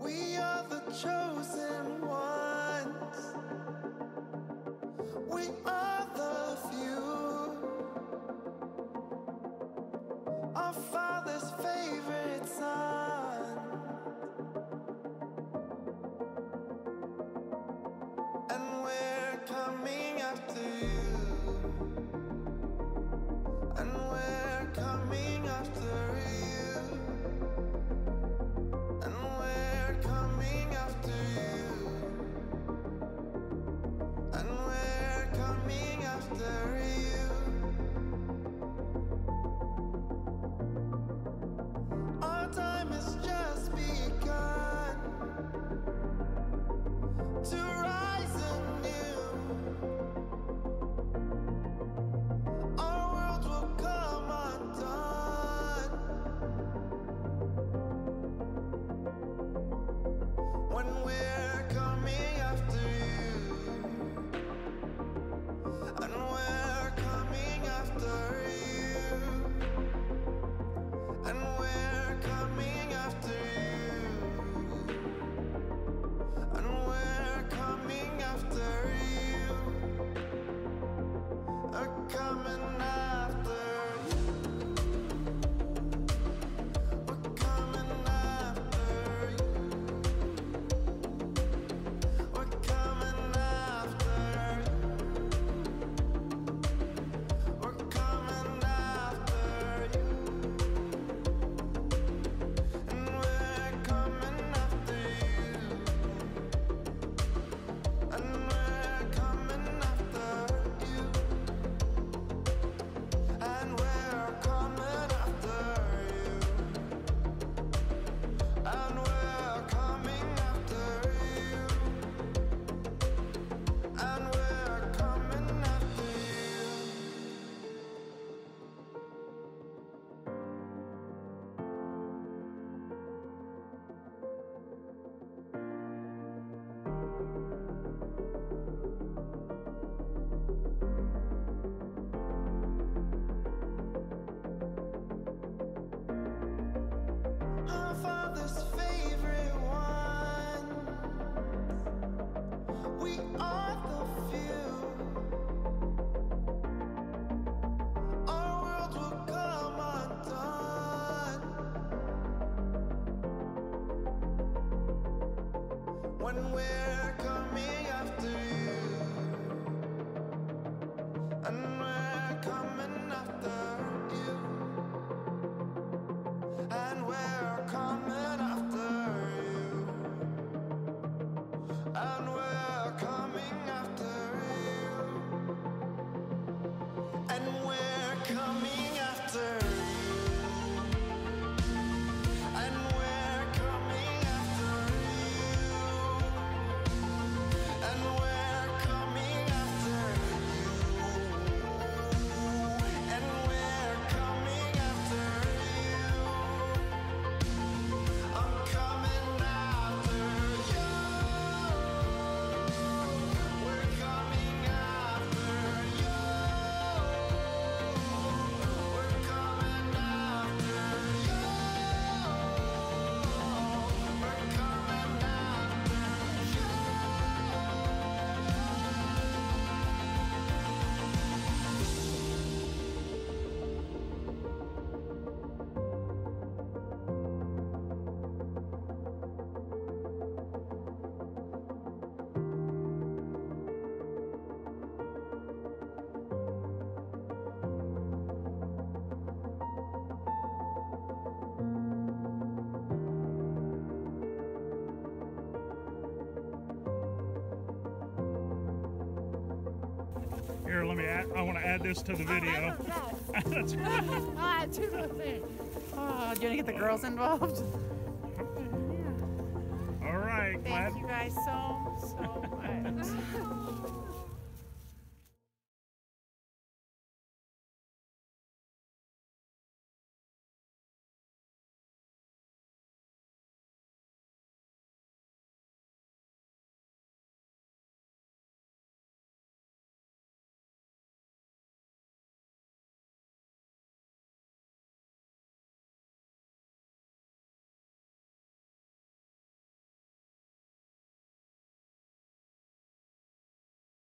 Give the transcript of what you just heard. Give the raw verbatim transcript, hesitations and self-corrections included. We are the few. Here, let me add, I want to add this to the video. Oh, I love that. Ah, two little things. Oh, do you want to get the girls involved? Yeah. All right. Thank glad. you guys so, so much.